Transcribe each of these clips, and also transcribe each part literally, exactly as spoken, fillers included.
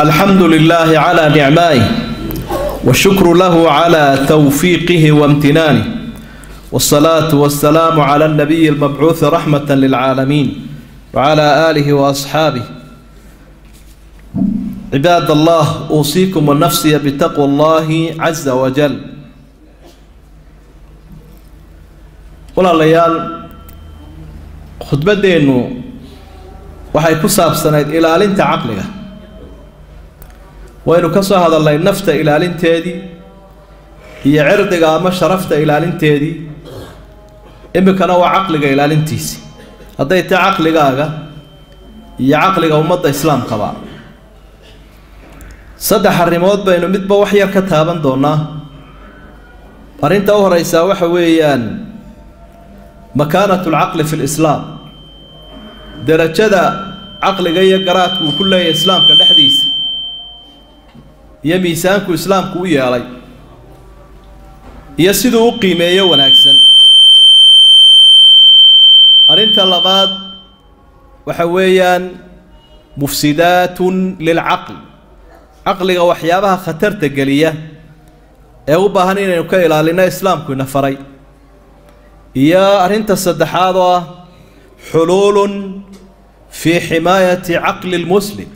الحمد لله على نعمائه والشكر له على توفيقه وامتنانه، والصلاة والسلام على النبي المبعوث رحمة للعالمين وعلى آله وأصحابه. عباد الله، أوصيكم ونفسي بتقوى الله عز وجل. walaalayal khudbadeenu waxay ku saabsanayd ilaalinta caqliga. waynu ka soo hadalnay nafta ilaalinteedii iyo cirdiga ama sharafta ilaalinteedii, imkana waa caqliga ilaalintiisi. haday ta caqligaaga iyo caqliga ummadda islaamka ba saddex arrimood baynu midba wax yar ka taaban doonaa. arinta u horeysa waxa weeyaan مكانة العقل في الإسلام، درجة عقل جاي قرات وكل إسلام كالحديث يميسانك إسلام قوي علي يسدو قيمة وناكسن. أرنت اللبات وحويا مفسدات للعقل، عقل وحيابها خطر تقلية أو بهنين يكيل لنا إسلام كنا فري. يا أرنت الصدحاضة حلول في حماية عقل المسلم،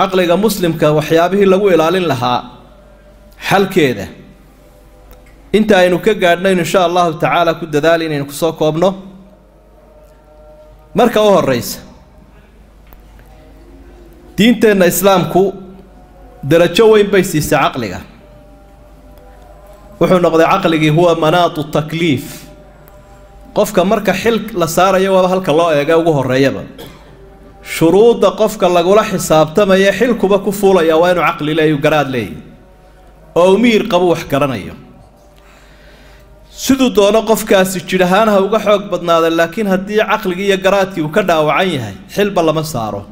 عقل مسلم كوحيابه لو إلالين لها حل كده. انت أينك قاعدين إن شاء الله تعالى كد ذالين أينك صاكو ابنه مركوه الرئيس دين تنا إسلامكو درجوين بيسيس عقلك. وحن نقضي عقلك هو مناط التكليف، قفك مركا حلك لسارة يوابا هلك الله يجاوه الريابا شروط قفك الله قولا حساب تما يحلك بكفولة يوان عقل لا يقراد لي أو مير قبوح كرانيو سدو دونا قفك سجلهانها وقحوك بدنا، لكن هدي عقل يقراتي وكدا وعينها حلب الله مساره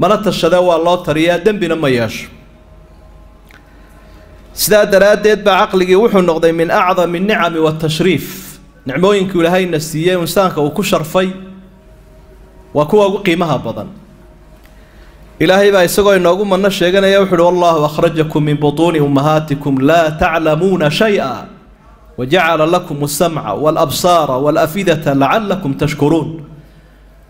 منات الشدوى الله طريا دنبنا ما ياش. سدا درادت بعقلي وحو النقضي من أعظم النعم والتشريف، نعموينك ولهاي النفسية وإنسانك وكو شرفي وكو قيمها بضن. إلهي بقى يسقوا إنه من الشيغان يوحد والله وأخرجكم من بطون أمهاتكم لا تعلمون شيئا وجعل لكم السمع والأبصار والأفئدة لعلكم تشكرون.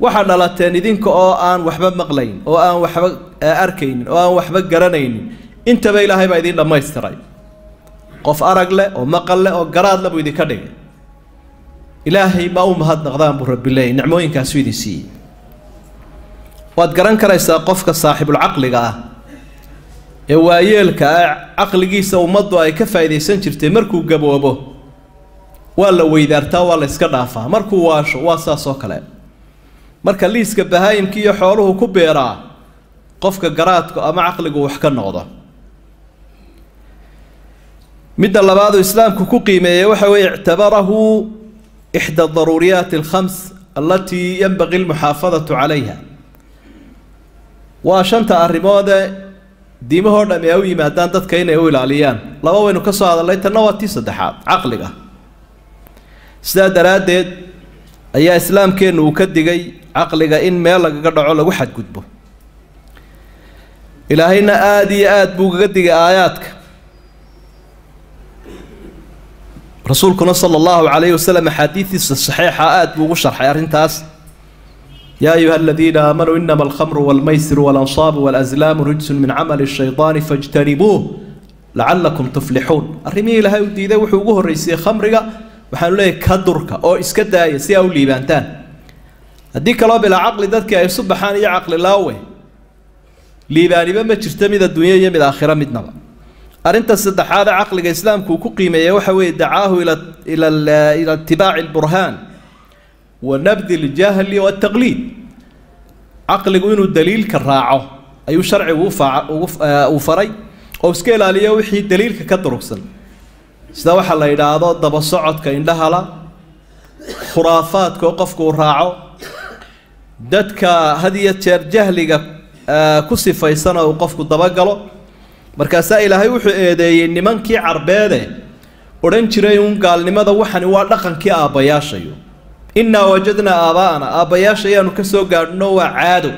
وحنا لا تاندينك أو آن وحبا مغلين أو آن وحبا أركين أو آن وحبا قرنين. أنت بقى إلهي بقى يدين لما يسترعي قف أرقله أو مقله أو قراد لبو يدي كدين. إلهي ما أم هاد نغضان برب الله نعموين كاسويدي سي واتقران كريسا قفك صاحب العقل قاه إوايالك عقل قيسا ومضوا أي كفا إذي سنشرتي مركو قبو أبو ولا ويدارتا ولا إسكرافا مركو واشو واسا سوكلا مركا اللي إسكبها يمكي يحوله كبيرا قفك قراتك أما عقلك وحكا النغضة. مد الله بعض الإسلام كوكو قيمة وحوي اعتبره إحدى الضروريات الخمس التي ينبغي المحافظة عليها. وشنت الرمادة دي مهرنا مياوي ما دان دات كاين يقول عليان لو إنه كسر على ليت نواتي صدحات عقلها. ساد رادد أي إسلام كين وكدجي عقلها إن مالك قدر على واحد كتبه. إلى هنا آدي آد بوجدجي آياتك. رسولكم صلى الله عليه وسلم حديث الصحيح آت وشرح أرنتاس يا أيها الذين آمنوا إنما الخمر والميسر والأنصاب والأزلام رجس من عمل الشيطان فاجتنبوه لعلكم تفلحون. الرميل هاي وديده وحوقه الرئيسية خمرقة وحنو لك هدركة أو إسكدها يسيا وليبانتان هديك الله بلا عقل ذاتك يا سبحان يا عقل الله ليباني بما تشتمي ذا الدنيا يمي الآخرة مدنبا. أرنت الصدح هذا عقل الإسلام كوكو قيمة يوحوي دعاه إلى إلى إلى اتباع البرهان ونبذ الجهل والتقليد. عقل إنه الدليل كراعه أي شرع وفري أو سكيل عليه وحي الدليل ككدركسن سدوح الله إذا هذا ضب الصعد كإن لها لا خرافات كوقف كراعه دتك هذه الجهل كصف يصنع وقف كدبقله. markaasa ilaahay wuxuu eedeeyay nimankii carbeede oran jiray un gaalnimada waxan waa dhaqankii aabayaashayo. inna wajadna aabaana aabayaashayanu ka soo gaadhno waa caado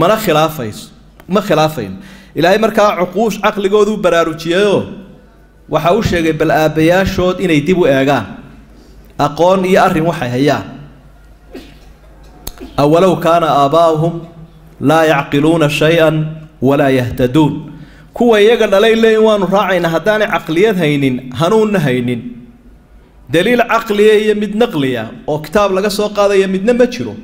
mana khilaafayso ما خلافين إلى مركا عقوش عقل جودو برارجيو وحوش بل أبيا شود إن يتبو إيجا أقان يأرم وحيا أولو كان آباؤهم لا يعقلون شيئا ولا يهتدون كوا يجعل عليه ليوان راعين هدان عقليات هينين هنون هينين دليل عقلية يمد نقلية أو كتاب لقصو قاضي يمد نبتشرو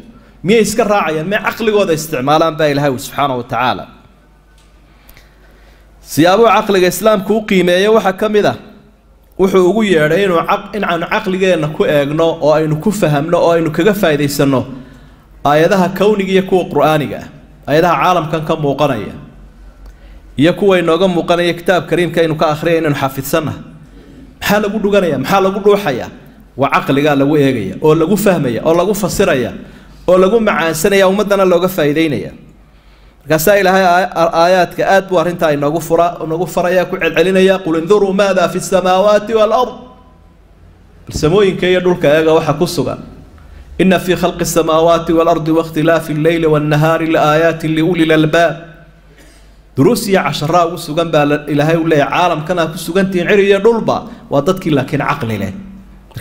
مية يسكر راعيا ما عقل قاضي استعمالا بايلها سبحانه وتعالى سيابو عقل الإسلام كو قيمة وحكم ذا وحقوق يرين وعق إن عن عقل جينا كو أجنا أو إنه كفهمنا أو إنه كجفا إذا يسنا أيدها كوني يكو قرآنية أيدها عالم كان كم وقنية يكو إنه كم وقنية كتاب كريم كأنه كآخرين إنه حافظ سنة محل أقول قنية محل أقول روحية وعقل قال لو إيجية أو لو فهمية أو لو فسرية أو لو مع سنة يوم مدنا لو جفا إذينية رسائل هاي آيات كآت وارنتاي نغفر نغفر ياكو علينا يقول انظروا ماذا في السماوات والأرض السموين كي يدور كايغا وحكسوغا إن في خلق السماوات والأرض واختلاف الليل والنهار لآيات لأولي الألباب دروسيا عشراء وسوغان إلى هاي ولا عالم كان كسوغان تنعري يدوربا وضدك لكن عقل إليه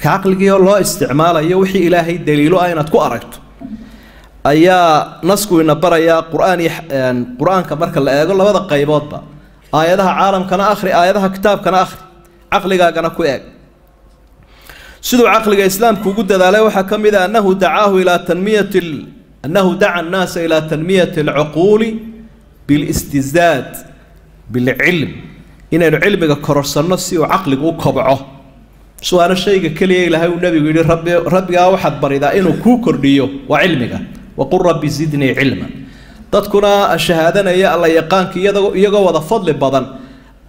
عقل كي الله استعماله يوحي إلهي دليل أين تكو أركت ayaa nasku ina baraya quraan quraanka marka la eego labada qayboodba aayadaha caalamkana akhri aayadaha kitaabkana akhri aqligaagana ku eeg sidoo aqliga islaamku ugu dadaalay waxa kamid ah annahu da'ahu ila tanmiyatil annahu da'a an-nas ila tanmiyatil uqul bil istizad bil ilm ina ilmiga kororsano si uu aqligu kobco su'aal shayga kaliya ilaahay uu nabigu yiri rabbi rabbiga waxaad barida inuu ku kordhiyo wa ilmiga وقل رب زدني علما تذكر الشهادة يا الله يقانك يقوى فضل بدن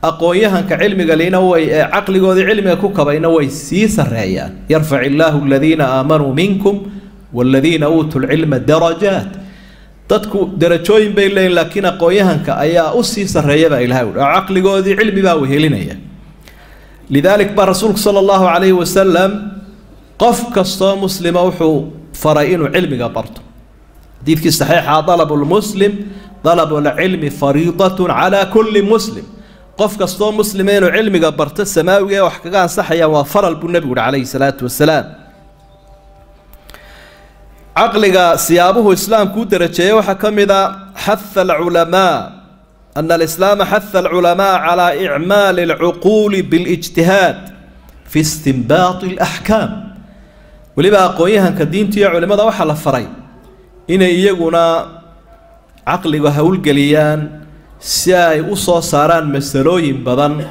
أقويها كعلمك لينو عقلك وذي علمك كبينو سيس الرأيان يرفع الله الذين آمنوا منكم والذين أوتوا العلم درجات تذكر درجوين بين لين لكن أقويها كأيا أسيس الرأيان إلهاول عقلك وذي علم باوه لينيا لذلك برسولك صلى الله عليه وسلم قفك الصام مسلم وحو فرائن علمك برضو حديث صحيح طلب المسلم طلب العلم فريضة على كل مسلم قف كاستو مسلمين وعلم قبرت السماوية وحكاها صحيا وفر النبي عليه الصلاة والسلام عقلك سيابه إسلام كوتر وحكم إذا حث العلماء أن الإسلام حث العلماء على إعمال العقول بالاجتهاد في استنباط الأحكام ولبا قويها كدين تيع علماء وحل فرين إن يجونا عقل وهول جليان ساي وصا صاران مسلوين بدن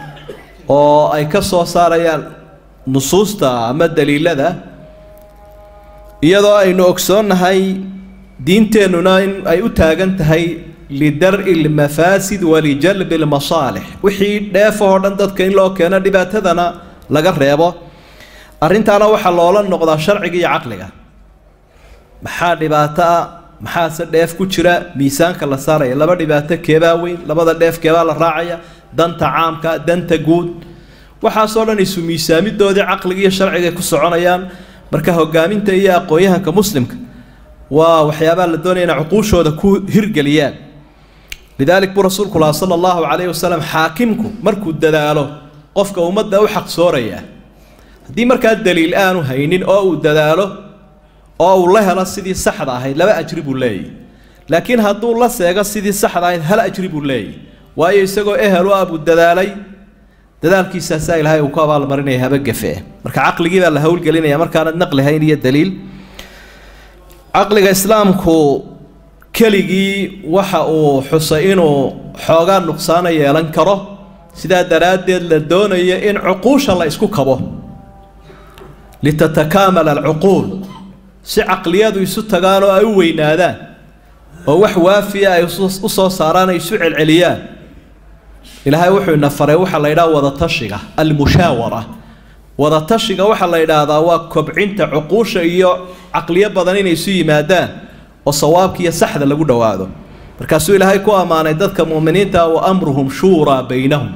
أو أي كصا صاريان نصوص تا مد دليل هذا يدا إن أكسون هاي دينتنا إن أي أتاجن هاي لدرء المفاسد ولجلب المصالح وحي دافع عندك كين لو كان دبته ذنا لقى ريبه أرنت على وحلالا نقضى شرعي عقلها maxaa dhibaataa maxaa sa dheef ku jira miisaanka la saaray laba dhibaato keebaa weyn labada dheef keebaa la raacaya danta caamka danta guud waxa soo dhanaysu miisaamidooda aqliga iyo sharciga ku soconayaan marka hogaaminta iyo aqoonyahanka muslimka waa waxyaabaha la doonayna uquushooda ku hirgeliyaan lidalik bu rasuulku sallallahu alayhi wasallam haakimku markuu dadaalo qofka ummadda u xaq sooraya hadii marka daliil aanu haynin oo uu dadaalo أو الله لا سيدي صحدا هاي لا أجرب الله لكن هذا الله سيجا سيدي صحدا هاي هلا أجرب الله ويسجوا إيه لو أبو الدلالي دلال كيس سائل هاي وقابل مرنيها بجفاه مرك عقل جذا اللي هقول قلنا يا مرك أنا النقل هاي هي الدليل عقل الإسلام كو كلجي وحقو حسين وحاجة نقصانة يلنكره سيدا دراد للدون إن عقوش الله يسكو كبه لتتكامل العقول si aqliyadu isu tagaan oo ay weynaadaan oo wax waafiya ay u soo saaraan ay soo celceliyaan ilaahay wuxuu nafaray waxa la yiraahdo wada tashiga al mushawara wada tashiga waxa la yiraahdaa waa kobcinta xuquuqsha iyo aqliya badan inay soo yimaadaan oo sawaabka iyo saxda lagu dhawaado markaas ilaahay ku amaanay dadka muuminiinta oo amruhum shura baynahum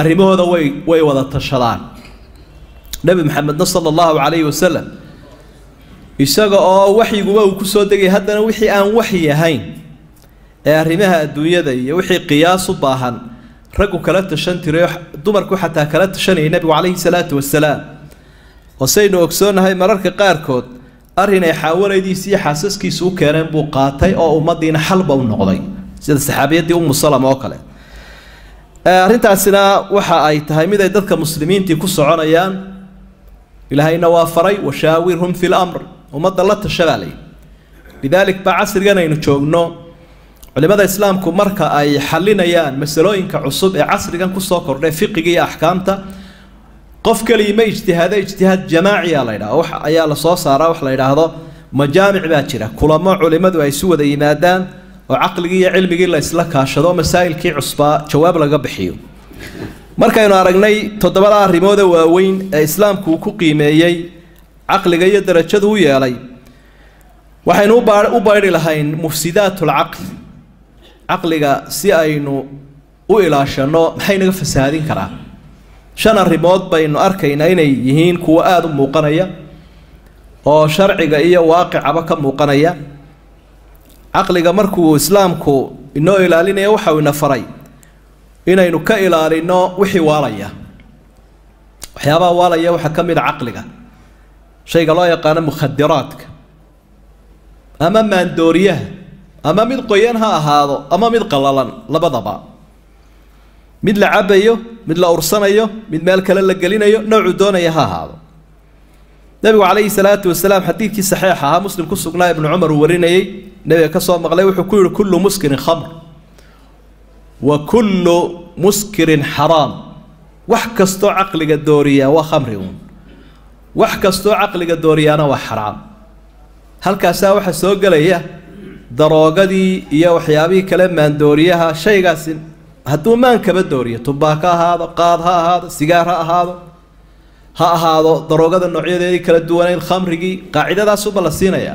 arrimahooda way way wada tashadaan nabi maxamed sallallahu alayhi wasallam isaga oo waxyiguba uu ku soo dagay haddana wixii aan wax yahayn ee arrimaha adduunyada iyo wixii qiyaas u baahan ragu kala tashan tiray dumarku xataa kala tashanay nabigu calayhi salaatu wasalaam hoseynu ogsoonahay mararka qaarkood arrin ay xaawalaydiisa iyo xaasaskiisa u keeneen buu qaatay oo ummadiina xalba u noqday sida saxaabiyaddii ummu salama oo kale arrintaasina waxa ay tahay mid ay dadka muslimiintii ku soconayaan ilaahayna waa faray washaawirhum fil amr ummadda la tashanay لذلك بعصرنا ينشجعنا علماء الإسلام كمركة أي حلنا يان مسلوين كعصب عصرنا كساقر رفيقية أحكامته قف كلمة اجتهاد اجتهاد جماعي علينا أو حيا لصاص راوح لنا هذا مجامع باكرة كل ما علماء ويسود ينادان وعقلية علمية لا يسلك هذا مسائل كي عصبة جواب لقب حيو مركة ينارجني تدبر رمودا وين الإسلام كوكقيمة يي عقلية درجته ويا عليه waxaan u baar u baari lahayn mufsidatul aql aqliga si aynu u ilaashano maxay naga fasaadin kara shan arrimood baynu arkaynaa inay yihiin kuwa aad u muuqanaya oo sharciiga iyo waaqicaba ka muuqanaya aqliga markuu islaamku inoo ilaalinayo waxa uu na faray inaynu ka ilaalino wixii waalaya waxyaabaha waalaya waxa kamid ah aqliga shayga loo yaqaan mukhadiraadka أما من دوريه أما من قيانها هذا أما من قللا لبضبع من لعبيه من لأرسانيه من مالك للجلينيه نوع دونيه هذا النبي عليه الصلاة والسلام حديث صحيحة مسلم كسقنا ابن عمر وريني نبي كسر مغلوح كل كل مسكر خمر وكل مسكر حرام وحكستو عقل الدوريه وخمرهم وحكستو عقل الدوريه أنا وحرام هل كاسا وحا سو غليا دروغدي يا وحيابي كلا مان دوريها شيغاسين هادو مان كبا دوريه تباكا هذا قاد ها هذا سيجار ها هذا ها هذا دروغدا نوعيدي كلا دوانين خمرغي قاعداداس وبا لسينيا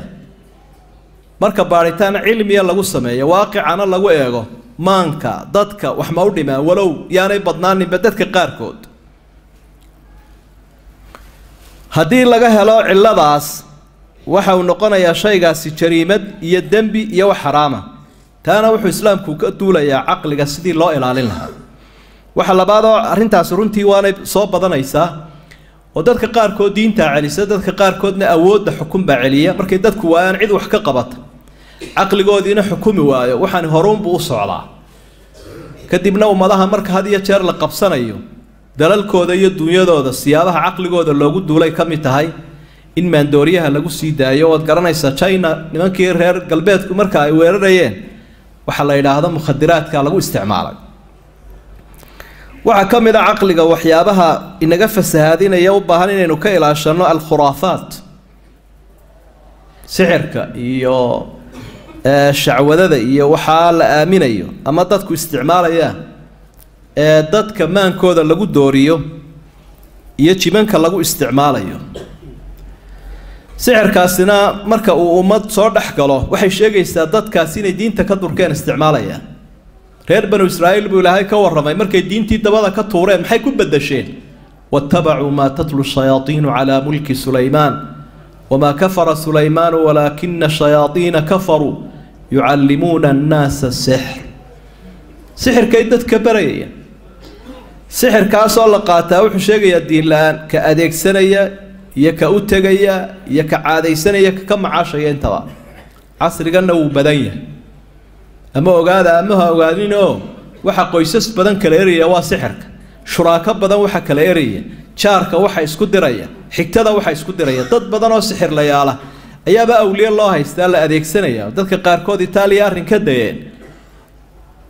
marka baaritaan cilmiya lagu sameeyo waaqicana lagu eego maanka dadka wax ma u dhimaa walow yaanay badnaanin dadka qaarkood hadii laga helo ciladaas waxaa noqonaya shaygaasi jariimad iyo dambi iyo xaraama taana wuxuu islaamku ka duulaya aqliga sidii loo ilaalin lahaa waxa labaad oo arintaas runtii waanay soo badanaysa oo dadka qaar kood diinta celiisa dadka qaar koodna awoodda xukun baa celiya markay dadku waayaan cid wax ka qabata aqligoodina xukumi waayo waxaan horuun buu socdaa kadibna umadaha marka had iyo jeer la qabsanayo dalalkooda iyo dunyadooda siyaabaha aqligooda loogu duulay kamid tahay in maan dooriyaha lagu sii daayo oo garanaysa China nimankii reer galbeedku marka ay weerarayeen waxa la yiraahdo mukhadiraadka lagu isticmaalay waxa kamid ah aqliga waxyaabaha inaga fasahaadinaya u baahan inaynu ka ilaashano al khuraafaat sixirka iyo shacwadada iyo waxa la aamanayo ama dadku isticmaalaya ee dadka maankooda lagu dooriyo iyo jibanka lagu isticmaalayo سعر كاسنا مركا ومد صار دحقله وحي شيغيستا داد كاسيني دينتا كدور كان استعماليا رير بنو اسرائيل بولاهاي كورماي مركا دينتي دبادا كتورين maxay ku bedasheen واتبعوا ما تتلو الشياطين على ملك سليمان وما كفر سليمان ولكن الشياطين كفروا يعلمون الناس السحر سحر كيدت كبريا سحر كاسو لا قاتا وحي شيغيا دين laan ka adeegsanaya يكا أوتجيا يكا عاديسنا يكا كم عشرة ينتظر عصر جنا وبدنيا أما وجاد أمها وجادينه وحق قيسس بدن كليريا وسحرك شراكة بدن وحق كليريا شاركة وحق إسكندرية حكتة وحق إسكندرية ضد بدن وسحر لياله أيها بقى أولي الله يستاهل أديك سنة يا ضد كقاركود إيطاليا رنكدين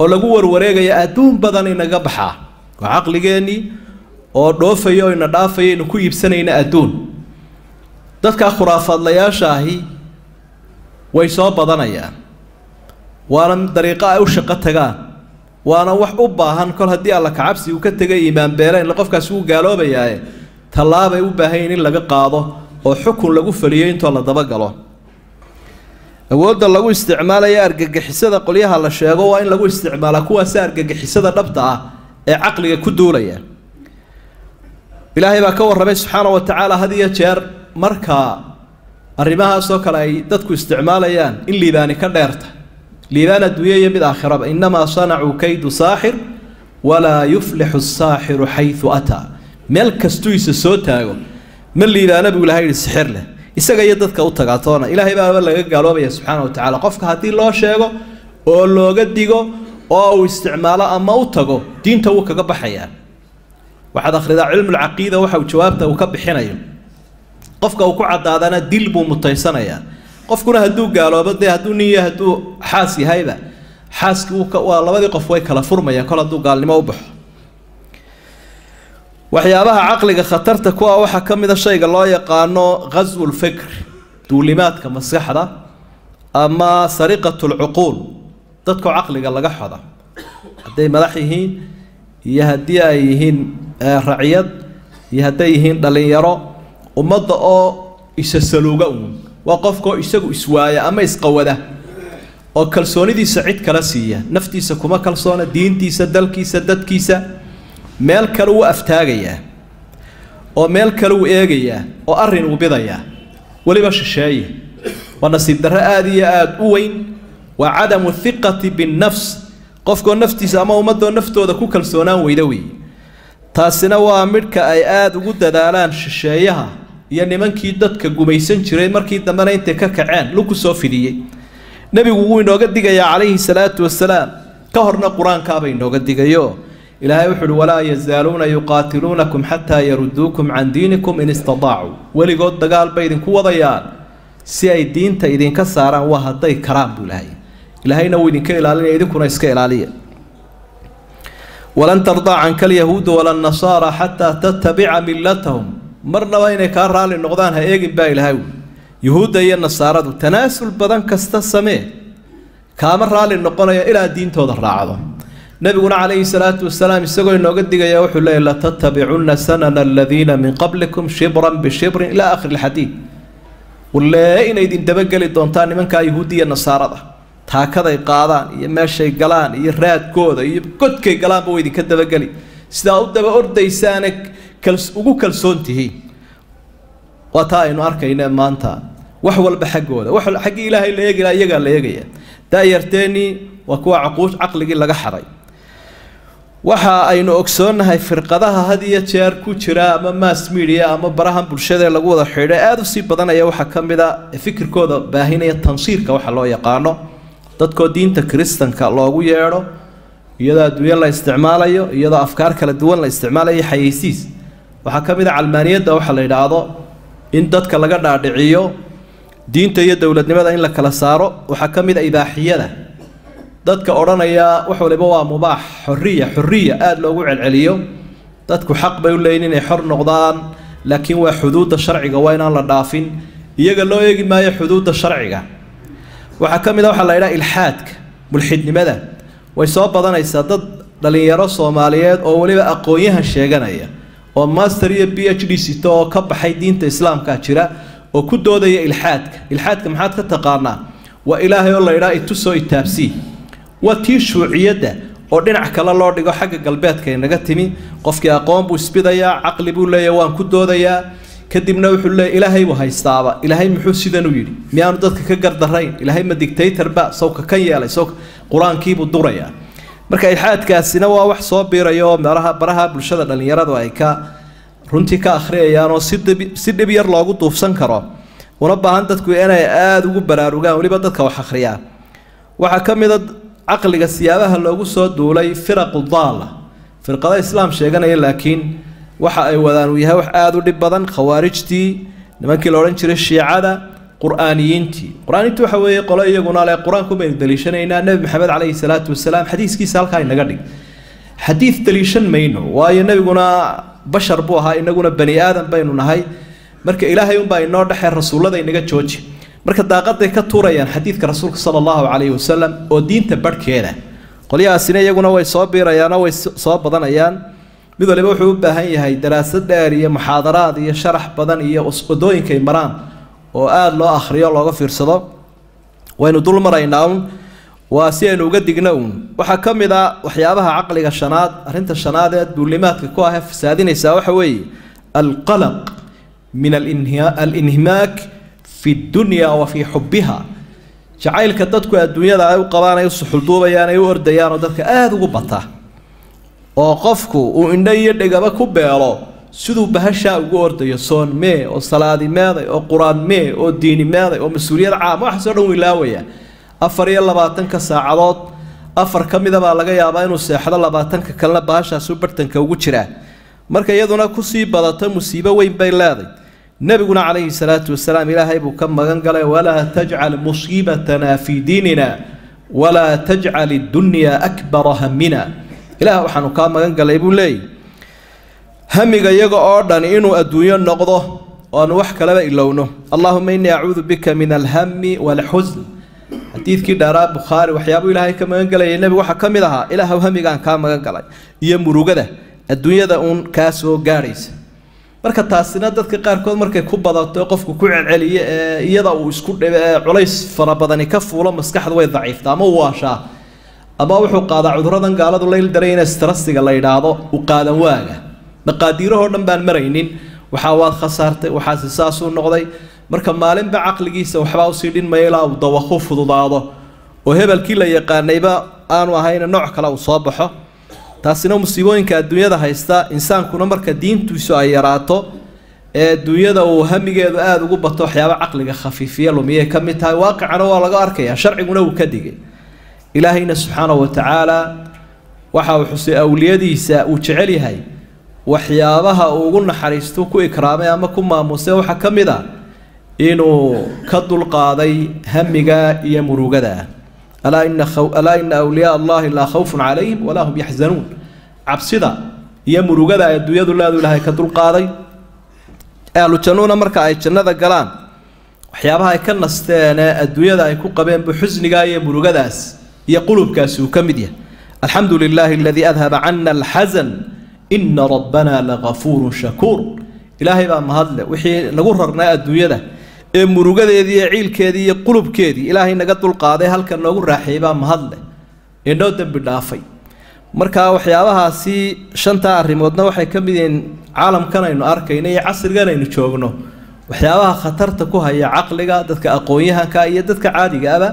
ولا جوور وريجا يأتون بدن ينجبحه وعقل جاني ودوفيو ينضافي نكويب سنة ينأتون dadka khuraafad layashaahi way soo badanayaan waaran dariiqa ay u shaqo tagaan waana wax u baahan kol hadii alla ka cabsi uu ka tagay iimaan beelaan qofkaas uu gaaloobayaa talaab ay u baahayn in laga qaado oo xukun lagu fuliyo inta la daba galo awoodda lagu isticmaalayo argagixisada qolyaha la sheego waa in lagu isticmaala kuwa argagixisada dhabta ah ee aqliga ku duulaya ilaahay baa ka warramay subhanahu wa ta'ala hadiya jeer marka arrimaha soo kale ay dadku isticmaalayaan in liibaani ka dheerta لذا الدوية بالآخرة إنما صنعوا كيد ساحر ولا يفلح الساحر حيث أتى ملك استويس السوتاغو من لذا نبي هاي السحر له إسا قيدت كوتا قطانا إلهي بابا لقى قالوا سبحانه وتعالى قفك هاتين لو شيغو أو لو قدقو أو استعمالا أما أوتاغو دين توك كبحيا واحد آخر ذا علم العقيدة وحو جوابته وكبحينا يوم قفك وكعد هذا دلبو متيسانا يعني qofkuna haduu gaaloobaday haduu niyo haduu xaasi hayba xaasku ka waa labadii qof way kala furmayaan kala haduu gaalnimo u baxo waxyaabaha aqliga khatarta ku ah waxa kamid ah shayga loo yaqaano ghazwul fikr duulimaadka maskaxda ama sariqatul uqul dadka aqliga laga xada haday madaxihiin iyo hadii ay yihiin raciyad iyo haday yihiin dhalinyaro umada oo isa saluuga uun وقفكو إسقو إسوايا أما إسقوده أو كالسوني دي سعيد كلاسية نفتي سكوما كالسونة دين تي سدل كي سدد كيسة مال كلو أفتاجية أو مال كلو إيجية أو أرن وبضية ولبش الشاي ونصيب درها آدي آد أوين وعدم الثقة بالنفس قفكو نفتي سما ومدو نفتو ذكو كالسونة ويدوي تاسنا وامرك أي آد وجود دالان ششايها يعني من كي دت كجوميسن شرير مركي دمنا أنت ككعان لو كسافرية نبي ووين نقد دقيا عليه الصلاة والسلام كهرنا قرآن كابين نقد دقيا إلى هيحل ولا يزالون يقاتلونكم حتى يردوكم عن دينكم إن استطاعوا ولي قد قال بيدن كوا ضيال سي دين تايدين كسارا وهدي كرام بولاي إلى هين وين كيل عليه يدكم نسكيل عليه ولن ترضى عنك اليهود ولا النصارى حتى تتبع ملتهم مرنا وين كارال النقدان هيجي باي الهاو يهودا ين النصارى تناسل بدن كاستسمي كامرال النقدان إلى دين تودر عظم نبينا عليه الصلاة والسلام يسقون النقد يا وحلا لا تتبعون سنن الذين من قبلكم شبرا بشبر إلى آخر الحديث ولا إن يدين تبقى للدونتان من كيهودي النصارى هكذا يقاضان يمشي قلان يراد كود يبكتك قلان بويدي كتبقى لي سداود بأرد يسانك ugu kalsoon tihi wataa inu arkayna maanta wax walba xagooda wax xag Ilaahay la yeegaa iyaga la yeegaya daayarteeni waa kuwa caquush aqliga laga xaray waxa aynu ogsoonahay firqadaha hadiya jeer ku jira ama mass media ama barahan bulshada lagu wada xidhay aad u si badan ayaa waxa kamida fikirkooda baahinaya tansiirka waxa loo yaqaano dadkoo diinta Kristanka loogu yeero iyada dunya la isticmaalayo iyada afkaar kala duwan la isticmaalayo xayeysiis waxa kamid ah almaaniyada waxa la yiraahdo in dadka laga dhaadhiciyo diinta iyo dawladnimada in la kala saaro waxa kamid ah ibaahiyada dadka oranaya wax waliba waa mubaax xurriya xurriya aad loogu celceliyo dadku xaq bay u leeyeen inay xor noqdaan laakiin waa xuduudda sharciga waa inaan la dhaafin iyaga loo eegi maayo xuduudda sharciga waxa kamid ah waxa la yiraahdo ilhaadka mulxidnimada way soo badanaysaa dad dhalinyaro Soomaaliyeed oo waliba aqoonyahan sheeganaya وماستر يا بي اتش دي سيتو كب حي دينت الاسلام كاجرا او كدوداي الحادك الحادك ما حد كتقانا والهي الله يرا يتسو يتابسي وتي شوعيده او دنع كلا لو دغو حق قلبيدك نغا تيمي قفكي اقوم بو اسبيدايا عقلي بو ليوان كدودايا كدبنا و خله الهي و هيستابا الهي مخو سيدانو يري ميانو ددك كا غردرين الهي ما ديكتاتور با سوق كان يالي سوق قرانكي بو دوريا marka ilhaadkaasina waa wax soo biirayo maraha baraha bulshada dhalinyaradu ay ka runtii ka akhriyayaan oo si dhib yar loogu duufsan karo una baahan dadku inay aad ugu baraarugaan waliba dadka wax akhriyaan waxa kamid ah aqliga siyaabaha loogu soo duulay firqu dhalla firqada islaam sheeganaya laakiin waxa ay wadaan u yahay wax aad u dhib badan khawaarijtii nimankii la oran jiray shiicada قرآنيينتي قرآنيتو حوي قلا يقولنا على القرآن كم يدليشنا إن النبي محمد عليه الصلاة والسلام حديث كيس هالكاي نقدر حديث دليشن مينه ويا النبي قلنا بشر بوها إن قلنا بني آدم بيننا هاي مرك إله يوم بين نار دحر رسول الله إن جت وجه مرك داقت ذيك التوريا حديث كرسول صلى الله عليه وسلم ودين تبرك هنا قل يا سنة يقولنا ويصابر يا نو ويصاب بدن أيان بذل بوحوب هاي هاي دراسة دارية محاضرات هي شرح بدن هي أسقدوين كيمران وآل الله أخريا الله غفير صدق وينطول مريناهم وسين وجدجناهم وحكم إذا وحيابها عقلك الشناد رنت الشناد الدولمات كقاها في سادين يساوي القلق من الانهماك في الدنيا وفي حبها jacaylka dadku adduunyada ay u qabaan ay suxul duubayaan ay u ordayaan oo dadka aad ugu bata oo qofku uu indhay dhigaba ku beelo siduu bahasha ugu ordayo soon mee oo salaadi meeday oo quraan mee oo diini meeday oo masuuliyad caam wax soo dhow ilaawaya afar iyo labaatan ka saacadood afar kamidaba laga yaabaa inuu seexdo labaatan ka kala bahasha subartanka ugu jira marka iyaduna ku sii badata musiibo weyn bay leeday نبينا عليه الصلاة والسلام إلهي بكم قال ولا تجعل مصيبتنا في ديننا ولا تجعل الدنيا أكبر همنا إلهي وحنو كام قال يبون لي همي يقع أردن إنو الدنيا النقضة ونوحك لبئ لونه اللهم إني أعوذ بك من الهم والحزن حديث كده راب بخاري وحيابو إلهي كما قال النبي وحكم لها إلهي وهمي كام قال يمرو قده الدنيا دون كاسو قاريس marka taasina dadka qaar kood markay ku badato qofku ku celceliyo iyada uu isku culays fara badan ka fuulo maskaxdu way daciiftaa ama waasha ama wuxuu qaada cuduradan gaaladu leel dareena stressiga la yiraahdo u qaadan waaga maqaadiiro oo dhan baan maraynin waxa waad khasaartay waxa sisaas u noqday marka maalinba aqligiisa waxba u sii dhinmay ilaa uu dawaqo fududaado oo hebelkii la yaqaanayba aanu ahayn nooc kale oo soo baxo taasina musibooyinka adduunyada haysta insaankuna marka diintiisu ay yaraato ee adduunyada oo hamigeedu aad ugu bato waxyaabo aqliga khafiifiye lumiye kamid tahay waaqicana waa laga arkaya sharciguna uu ka digay ilaahayna subhanahu wa ta'ala waxa uu xusay awliyadiisa uu jecel yahay waxyaabaha ugu naxariisto ku ikraamay ama ku maamusay waxa kamid ah inuu ka dulqaaday hamiga iyo murugada ألا إن خو... ألا إن أولياء الله لا خوف عليهم ولا هم يحزنون عبسدا يمروا قدا يدوي يد الله ولا هيك القاضي قالوا تنون مركا أي تنذا قلان وحيابها يكن نستنا الدوي يد يكون قبين بحزن جاي يمروا قداس يقلب كاسو كمدية الحمد لله الذي أذهب عنا الحزن إن ربنا لغفور شكور إلهي بقى مهذل وحي نقررنا الدوي يده muruugada ee ciilkeedii qulubkeedii ilaahay naga dulqaaday halka noogu raaxiiba ma hadle ee dhaw dambi dhaafay marka waxyaabahaasi shanta arimoodna waxay ka mideen caalamkan aynu arkayno iyo casrigan aynu joogno waxyaabaha khatarta ku haya aqliga dadka aqoonyahanka iyo dadka caadiga ah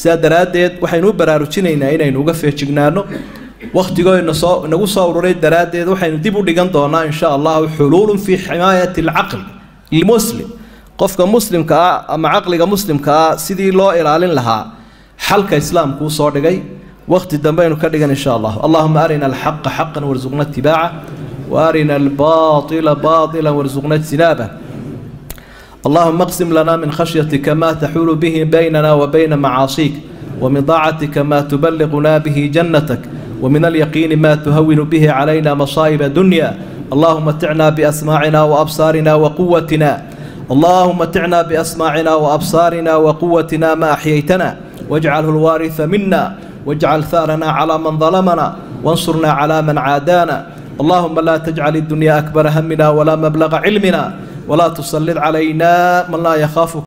sida daraadeed waxaynu baraarujinaynaa inaynu uga feejignaano waqtigoodna soo nagu soo ururay daraadeed waxaynu dib u dhigan doonaa insha Allah xuluulun fi himaayati al-aql al-muslim قفك مسلم كا مع عقلك مسلم كا سيدي لا إلالين لها حلقة إسلام كو صار جاي وقت الدمبين وكرجن إن شاء الله اللهم أرنا الحق حقا وارزقنا اتباعه وأرنا الباطل باطلا وارزقنا اجتنابه اللهم اقسم لنا من خشيتك ما تحول به بيننا وبين معاصيك ومن طاعتك ما تبلغنا به جنتك ومن اليقين ما تهون به علينا مصائب الدنيا اللهم متعنا بأسماعنا وأبصارنا وقوتنا اللهم متعنا بأسماعنا وأبصارنا وقوتنا ما أحييتنا واجعله الوارث منا واجعل ثارنا على من ظلمنا وانصرنا على من عادانا اللهم لا تجعل الدنيا أكبر همنا ولا مبلغ علمنا ولا تسلط علينا من لا يخافك